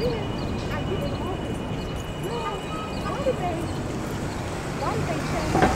I didn't know. No, why did they change?